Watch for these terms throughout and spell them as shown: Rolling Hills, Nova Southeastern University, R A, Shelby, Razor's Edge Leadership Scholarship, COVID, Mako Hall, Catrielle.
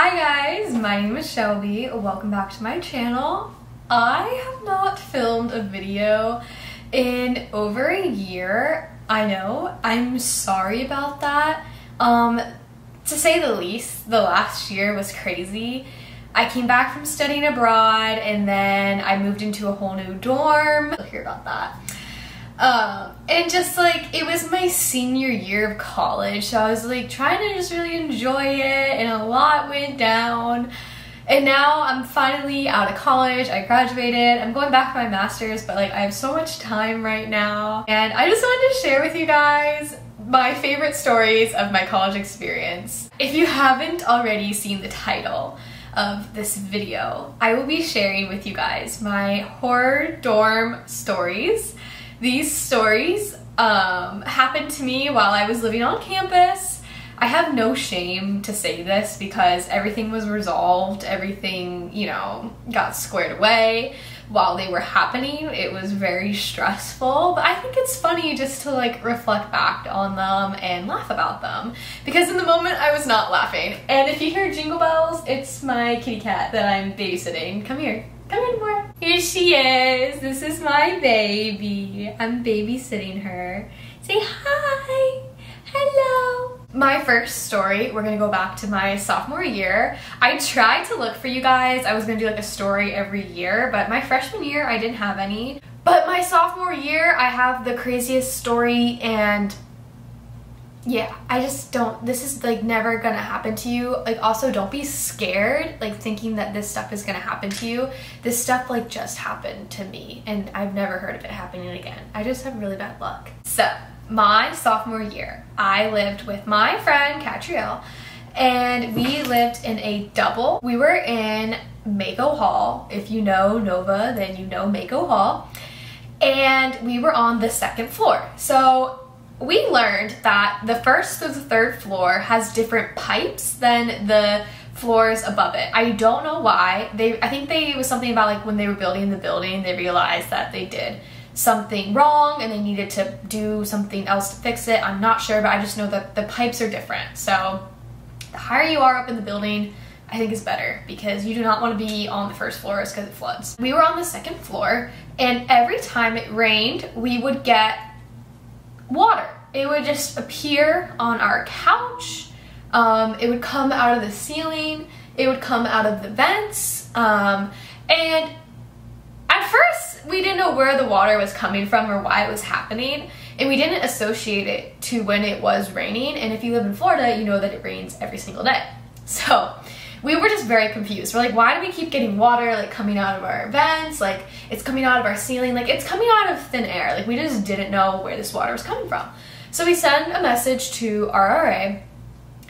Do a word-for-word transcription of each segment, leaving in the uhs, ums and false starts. Hi guys, my name is Shelby. Welcome back to my channel. I have not filmed a video in over a year. I know, I'm sorry about that. Um, to say the least, the last year was crazy. I came back from studying abroad and then I moved into a whole new dorm. You'll hear about that. Um, and just like, it was my senior year of college, so I was like trying to just really enjoy it, and a lot went down. And now I'm finally out of college, I graduated, I'm going back for my master's, but like I have so much time right now. And I just wanted to share with you guys my favorite stories of my college experience. If you haven't already seen the title of this video, I will be sharing with you guys my horror dorm stories. These stories um, happened to me while I was living on campus. I have no shame to say this because everything was resolved, everything, you know, got squared away while they were happening. It was very stressful, but I think it's funny just to like reflect back on them and laugh about them, because in the moment I was not laughing. And if you hear jingle bells, it's my kitty cat that I'm babysitting. Come here. Come in more. Here she is. This is my baby. I'm babysitting her. Say hi. Hello. My first story, we're gonna go back to my sophomore year. I tried to look for you guys. I was gonna do like a story every year, but my freshman year, I didn't have any. But my sophomore year, I have the craziest story, and yeah, I just don't, this is like never gonna happen to you. Like, also don't be scared, like thinking that this stuff is gonna happen to you. This stuff like just happened to me, and I've never heard of it happening again. I just have really bad luck. So my sophomore year, I lived with my friend Catrielle, and we lived in a double. We were in Mako Hall. If you know Nova, then you know Mako Hall. And we were on the second floor. So we learned that the first through the third floor has different pipes than the floors above it. I don't know why. They, I think they, it was something about like when they were building the building, they realized that they did something wrong and they needed to do something else to fix it. I'm not sure, but I just know that the pipes are different. So the higher you are up in the building, I think is better, because you do not want to be on the first floor because it floods. We were on the second floor, and every time it rained, we would get water. It would just appear on our couch. Um, it would come out of the ceiling. It would come out of the vents. Um, and at first we didn't know where the water was coming from or why it was happening. And we didn't associate it to when it was raining. And if you live in Florida, you know that it rains every single day. So we were just very confused. We're like, why do we keep getting water like coming out of our vents? Like, it's coming out of our ceiling. Like, it's coming out of thin air. Like, we just didn't know where this water was coming from. So we send a message to R R A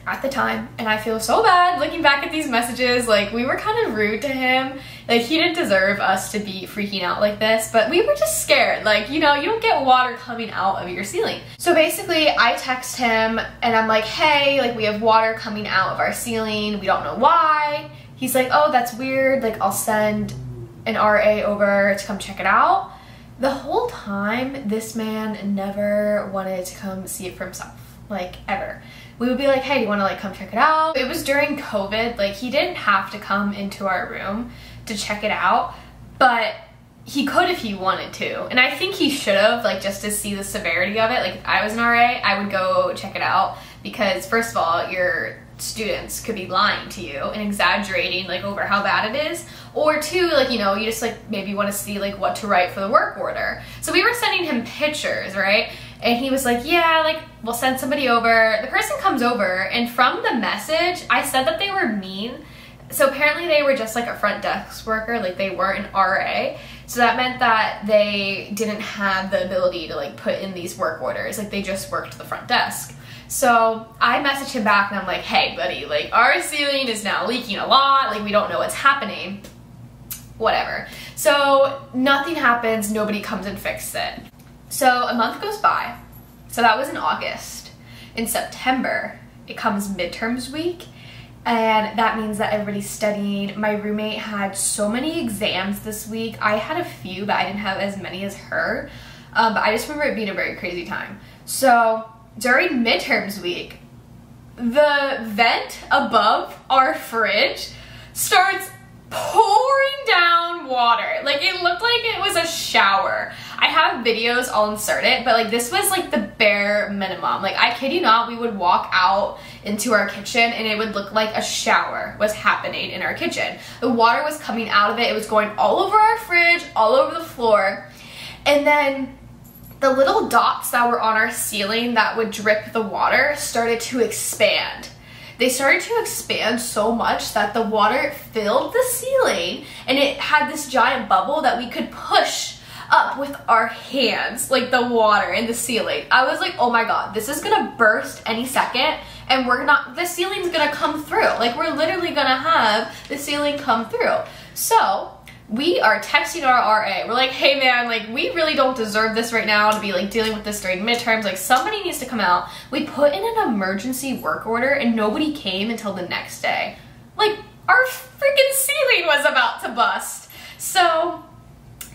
at the time, and I feel so bad looking back at these messages. Like, we were kind of rude to him. Like, he didn't deserve us to be freaking out like this, but we were just scared. Like, you know, you don't get water coming out of your ceiling. So basically I text him and I'm like, hey, like we have water coming out of our ceiling. We don't know why. He's like, oh, that's weird. Like, I'll send an R A over to come check it out. The whole time, this man never wanted to come see it for himself, like ever. We would be like, hey, do you wanna like come check it out? It was during COVID. Like, he didn't have to come into our room to check it out, but he could if he wanted to. And I think he should have, like, just to see the severity of it. Like, if I was an R A, I would go check it out, because first of all, your students could be lying to you and exaggerating like over how bad it is, or two, like, you know, you just like maybe want to see like what to write for the work order. So we were sending him pictures, right? And he was like, yeah, like we'll send somebody over. The person comes over, and from the message, I said that they were mean. So apparently they were just like a front desk worker, like they weren't an R A. So that meant that they didn't have the ability to like put in these work orders. Like, they just worked the front desk. So I messaged him back and I'm like, hey buddy, like our ceiling is now leaking a lot. Like, we don't know what's happening, whatever. So nothing happens. Nobody comes and fixes it. So a month goes by. So that was in August. In September, it comes midterms week. And that means that everybody's studying. My roommate had so many exams this week. I had a few, but I didn't have as many as her. Um, but I just remember it being a very crazy time. So during midterms week, the vent above our fridge starts pouring down water. Like, it looked like it was a shower. I have videos, I'll insert it, but like this was like the bare minimum. Like, I kid you not, we would walk out into our kitchen and it would look like a shower was happening in our kitchen. The water was coming out of it. It was going all over our fridge, all over the floor. And then the little dots that were on our ceiling that would drip the water started to expand. They started to expand so much that the water filled the ceiling and it had this giant bubble that we could push up with our hands, like the water in the ceiling. I was like, oh my God, this is gonna burst any second and we're not, the ceiling's gonna come through. Like, we're literally gonna have the ceiling come through. So we are texting our R A. We're like, hey man, like, we really don't deserve this right now to be like dealing with this during midterms. Like, somebody needs to come out. We put in an emergency work order and nobody came until the next day. Like, our freaking ceiling was about to bust. So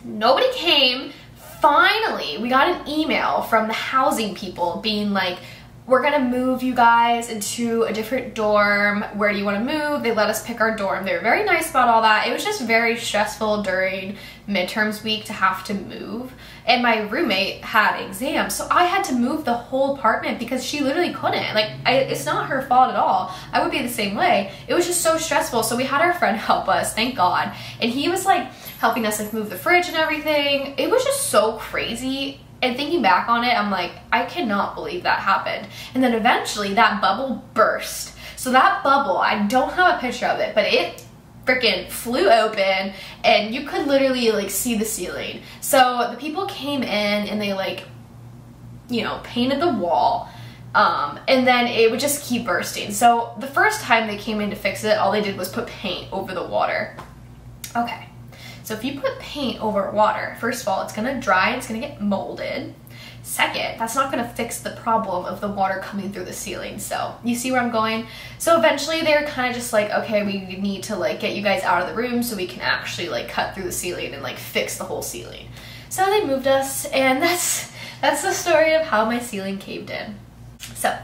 nobody came. Finally, we got an email from the housing people being like, we're gonna move you guys into a different dorm. Where do you wanna move? They let us pick our dorm. They were very nice about all that. It was just very stressful during midterms week to have to move. And my roommate had exams, so I had to move the whole apartment because she literally couldn't. Like, I, it's not her fault at all. I would be the same way. It was just so stressful. So we had our friend help us, thank God. And he was like helping us like move the fridge and everything. It was just so crazy. And thinking back on it, I'm like, I cannot believe that happened. And then eventually that bubble burst. So that bubble, I don't have a picture of it, but it freaking flew open and you could literally like see the ceiling. So the people came in and they like, you know, painted the wall. Um, and then it would just keep bursting. So the first time they came in to fix it, all they did was put paint over the water. Okay. So if you put paint over water, first of all, it's gonna dry, it's gonna get molded. Second, that's not gonna fix the problem of the water coming through the ceiling. So you see where I'm going? So eventually they're kind of just like, okay, we need to like get you guys out of the room so we can actually like cut through the ceiling and like fix the whole ceiling. So they moved us, and that's, that's the story of how my ceiling caved in. So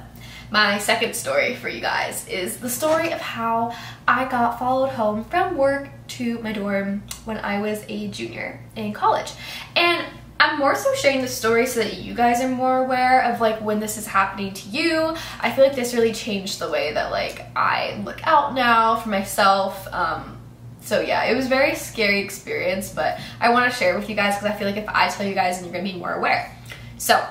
my second story for you guys is the story of how I got followed home from work to my dorm when I was a junior in college. And I'm more so sharing this story so that you guys are more aware of like when this is happening to you. I feel like this really changed the way that like I look out now for myself. Um, so yeah, it was a very scary experience, but I want to share it with you guys because I feel like if I tell you guys, then you're gonna be more aware. So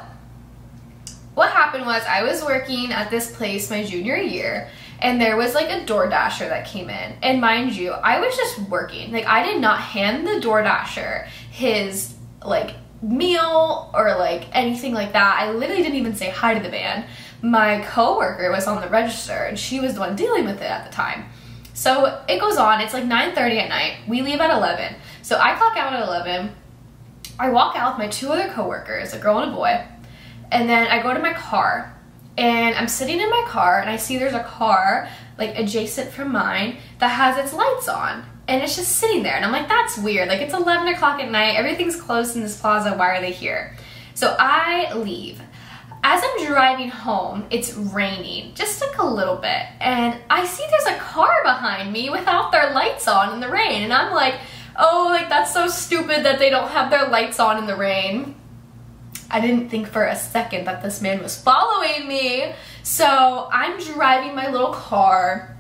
what happened was I was working at this place my junior year, and there was like a DoorDasher that came in. And mind you, I was just working. Like, I did not hand the DoorDasher his like meal or like anything like that. I literally didn't even say hi to the man. My coworker was on the register and she was the one dealing with it at the time. So it goes on, it's like nine thirty at night. We leave at eleven. So I clock out at eleven. I walk out with my two other coworkers, a girl and a boy. And then I go to my car, and I'm sitting in my car, and I see there's a car like adjacent from mine that has its lights on, and it's just sitting there. And I'm like, that's weird. Like, it's eleven o'clock at night. Everything's closed in this plaza. Why are they here? So I leave. As I'm driving home, it's raining just like a little bit, and I see there's a car behind me without their lights on in the rain. And I'm like, oh, like, that's so stupid that they don't have their lights on in the rain. I didn't think for a second that this man was following me. So I'm driving my little car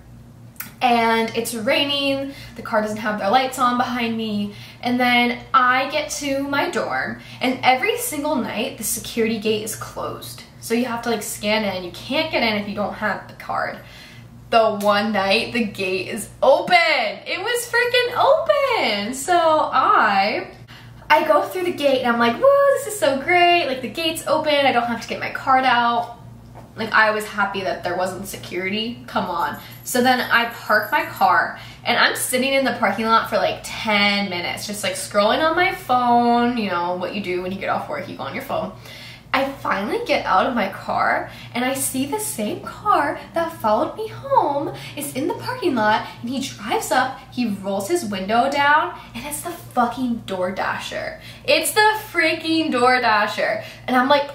and it's raining. The car doesn't have their lights on behind me. And then I get to my dorm, and every single night the security gate is closed. So you have to like scan in. You can't get in if you don't have the card. The one night the gate is open. It was freaking open. So I... I go through the gate and I'm like, whoa, this is so great. Like, the gate's open. I don't have to get my card out. Like, I was happy that there wasn't security. Come on. So then I park my car and I'm sitting in the parking lot for like ten minutes, just like scrolling on my phone. You know what you do when you get off work, you go on your phone. I finally get out of my car and I see the same car that followed me home is in the parking lot, and he drives up, he rolls his window down, and it's the fucking DoorDasher. It's the freaking DoorDasher. And I'm like,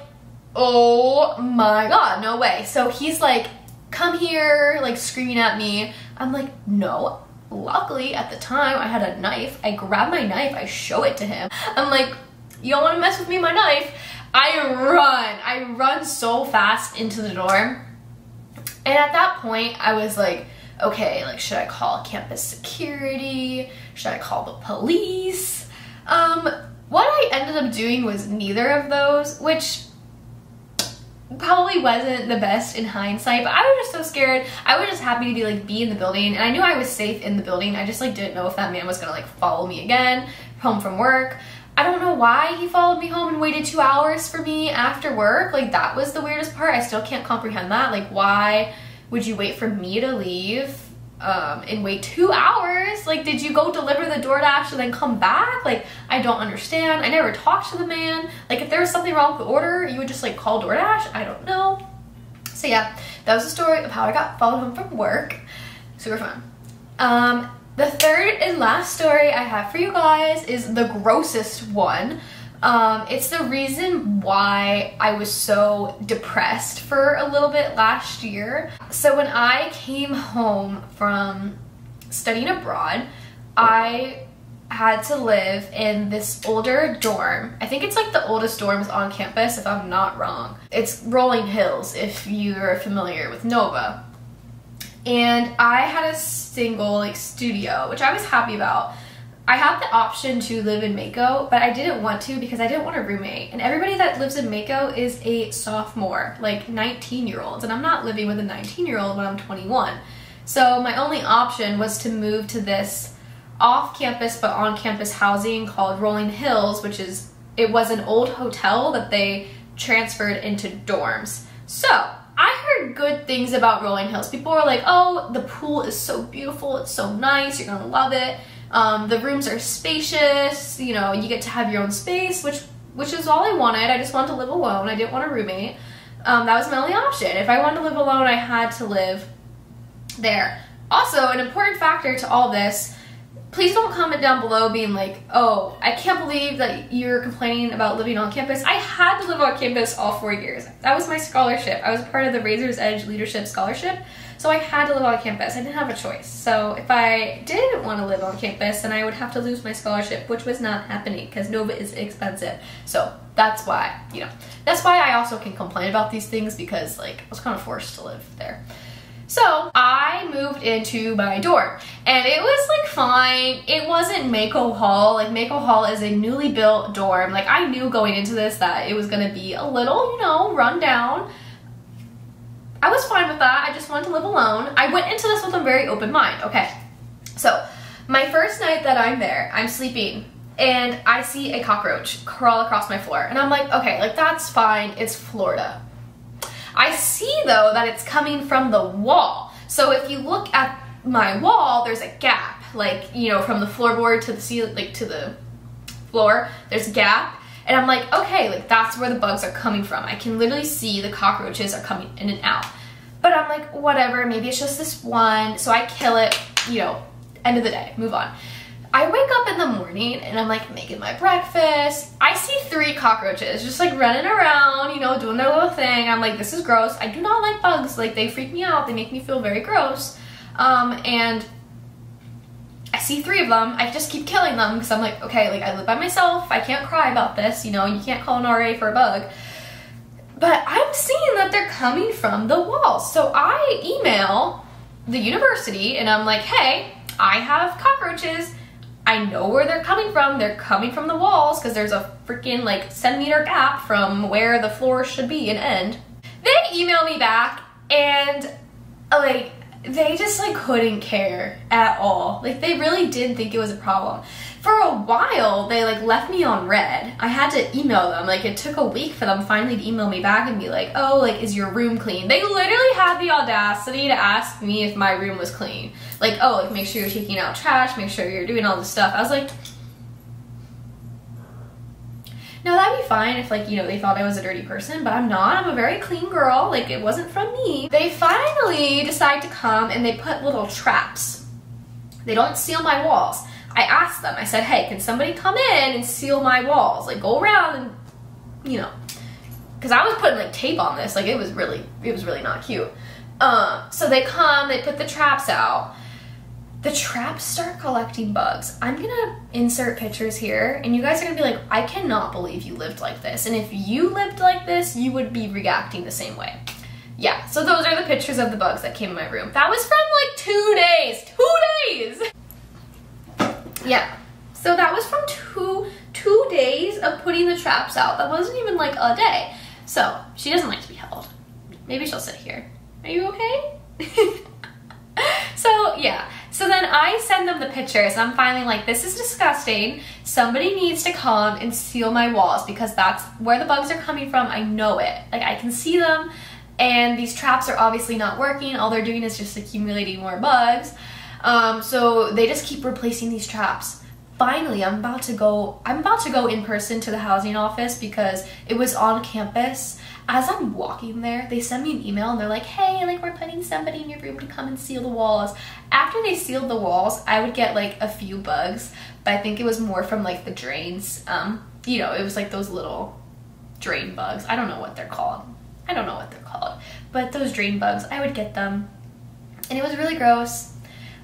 oh my God, no way. So he's like come here, like screaming at me. I'm like, no. Luckily, at the time, I had a knife. I grab my knife, I show it to him. I'm like, you don't wanna mess with me, my knife. I run, I run so fast into the door. And at that point, I was like, okay, like, should I call campus security? Should I call the police? Um, what I ended up doing was neither of those, which probably wasn't the best in hindsight, but I was just so scared. I was just happy to be like be in the building, and I knew I was safe in the building. I just like didn't know if that man was gonna like follow me again home from work. I don't know why he followed me home and waited two hours for me after work. Like, that was the weirdest part. I still can't comprehend that. Like, why would you wait for me to leave um, and wait two hours? Like, did you go deliver the DoorDash and then come back? Like, I don't understand. I never talked to the man. Like, if there was something wrong with the order, you would just like call DoorDash. I don't know. So yeah, that was the story of how I got followed home from work. Super fun. Um, The third and last story I have for you guys is the grossest one. Um, it's the reason why I was so depressed for a little bit last year. So when I came home from studying abroad, I had to live in this older dorm. I think it's like the oldest dorms on campus, if I'm not wrong. It's Rolling Hills, if you're familiar with Nova. And I had a single like studio, which I was happy about. I had the option to live in Mako, but I didn't want to because I didn't want a roommate. And everybody that lives in Mako is a sophomore, like nineteen year olds. And I'm not living with a nineteen year old when I'm twenty-one. So my only option was to move to this off campus, but on campus housing called Rolling Hills, which is, it was an old hotel that they transferred into dorms. So I heard good things about Rolling Hills. People were like, oh, the pool is so beautiful, it's so nice, you're gonna love it. Um, the rooms are spacious, you know, you get to have your own space, which which is all I wanted. I just wanted to live alone. I didn't want a roommate. Um, that was my only option. If I wanted to live alone, I had to live there. Also, an important factor to all this, please don't comment down below being like, oh, I can't believe that you're complaining about living on campus. I had to live on campus all four years. That was my scholarship. I was part of the Razor's Edge Leadership Scholarship, so I had to live on campus. I didn't have a choice. So if I didn't want to live on campus, then I would have to lose my scholarship, which was not happening because Nova is expensive. So that's why, you know, that's why I also can complain about these things, because like I was kind of forced to live there. So I moved into my dorm, and it was like fine. It wasn't Mako Hall. Like, Mako Hall is a newly built dorm. Like, I knew going into this that it was gonna be a little, you know, run down. I was fine with that. I just wanted to live alone. I went into this with a very open mind. Okay, so my first night that I'm there, I'm sleeping, and I see a cockroach crawl across my floor, and I'm like, okay, like that's fine. It's Florida. I see though that it's coming from the wall. So if you look at my wall, there's a gap, like, you know, from the floorboard to the ceiling, like to the floor, there's a gap. And I'm like, okay, like that's where the bugs are coming from. I can literally see the cockroaches are coming in and out. But I'm like, whatever, maybe it's just this one. So I kill it, you know, end of the day, move on. I wake up in the morning and I'm like making my breakfast. I see three cockroaches just like running around, you know, doing their little thing. I'm like, this is gross. I do not like bugs. Like, they freak me out. They make me feel very gross. Um, and I see three of them. I just keep killing them because I'm like, okay, like I live by myself. I can't cry about this. You know, you can't call an R A for a bug. But I'm seeing that they're coming from the walls. So I email the university and I'm like, hey, I have cockroaches. I know where they're coming from. They're coming from the walls because there's a freaking like centimeter gap from where the floor should be and end. They email me back and like they just like couldn't care at all. Like, they really didn't think it was a problem. For a while they like left me on red. I had to email them. Like, it took a week for them finally to email me back and be like, oh, like, is your room clean? They literally had the audacity to ask me if my room was clean. Like, oh, like, make sure you're taking out trash, make sure you're doing all this stuff. I was like, no, that'd be fine if, like, you know, they thought I was a dirty person, but I'm not. I'm a very clean girl. Like, it wasn't from me. They finally decide to come and they put little traps. They don't seal my walls. I asked them, I said, hey, can somebody come in and seal my walls? Like, go around and, you know, because I was putting like tape on this. Like, it was really, it was really not cute. Um, so they come, they put the traps out. The traps start collecting bugs. I'm gonna insert pictures here, and you guys are gonna be like, I cannot believe you lived like this. And if you lived like this, you would be reacting the same way. Yeah, so those are the pictures of the bugs that came in my room. That was from like two days, two days! Yeah, so that was from two, two days of putting the traps out. That wasn't even like a day. So, she doesn't like to be held. Maybe she'll sit here. Are you okay? So, yeah. So then I send them the pictures, and I'm finally like, this is disgusting. Somebody needs to come and seal my walls because that's where the bugs are coming from. I know it. Like, I can see them, and these traps are obviously not working. All they're doing is just accumulating more bugs. Um, so they just keep replacing these traps. Finally, I'm about to go, I'm about to go in person to the housing office because it was on campus. As I'm walking there, they send me an email and they're like, hey, like we're putting somebody in your room to come and seal the walls. After they sealed the walls, I would get like a few bugs, but I think it was more from like the drains. Um, you know, it was like those little drain bugs. I don't know what they're called. I don't know what they're called, but those drain bugs, I would get them. And it was really gross.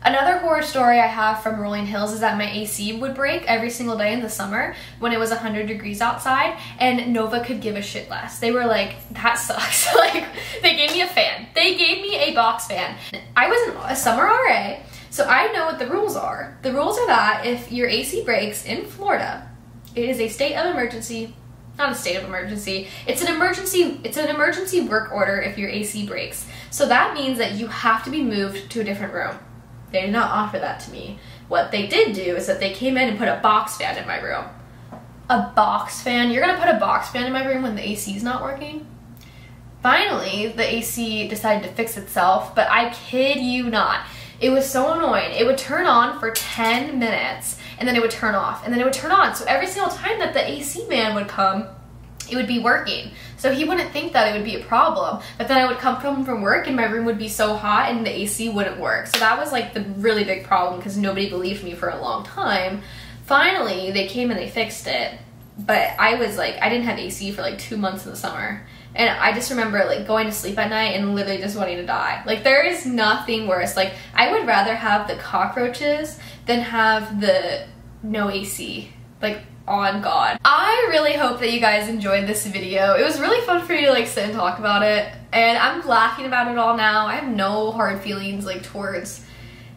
Another horror story I have from Rolling Hills is that my A C would break every single day in the summer when it was one hundred degrees outside, and Nova could give a shit less. They were like, that sucks. Like, they gave me a fan. They gave me a box fan. I was a summer R A, so I know what the rules are. The rules are that if your A C breaks in Florida, it is a state of emergency. Not a state of emergency. It's an emergency, it's an emergency work order if your A C breaks. So that means that you have to be moved to a different room. They did not offer that to me. What they did do is that they came in and put a box fan in my room. A box fan? You're gonna put a box fan in my room when the A C's not working? Finally, the A C decided to fix itself, but I kid you not. It was so annoying. It would turn on for ten minutes, and then it would turn off, and then it would turn on. So every single time that the A C man would come, it would be working. So he wouldn't think that it would be a problem. But then I would come home from work and my room would be so hot and the A C wouldn't work. So that was like the really big problem because nobody believed me for a long time. Finally, they came and they fixed it. But I was like, I didn't have A C for like two months in the summer. And I just remember like going to sleep at night and literally just wanting to die. Like there is nothing worse. Like I would rather have the cockroaches than have the no A C. Like, on God. I really hope that you guys enjoyed this video. It was really fun for me to like sit and talk about it, and I'm laughing about it all now. I have no hard feelings like towards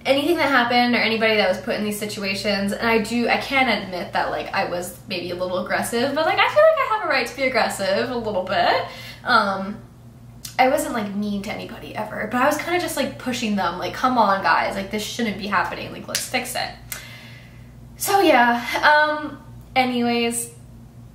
anything that happened or anybody that was put in these situations, and I do I can admit that like I was maybe a little aggressive, but like I feel like I have a right to be aggressive a little bit. Um, I wasn't like mean to anybody ever, but I was kind of just like pushing them like, come on guys, like this shouldn't be happening, like let's fix it. So yeah, um, anyways,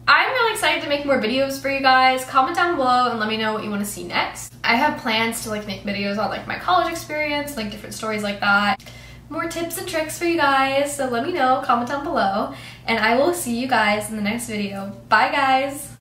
I'm really excited to make more videos for you guys. Comment down below and let me know what you want to see next. I have plans to like make videos on like my college experience, like different stories like that. More tips and tricks for you guys, so let me know, comment down below, and I will see you guys in the next video. Bye guys!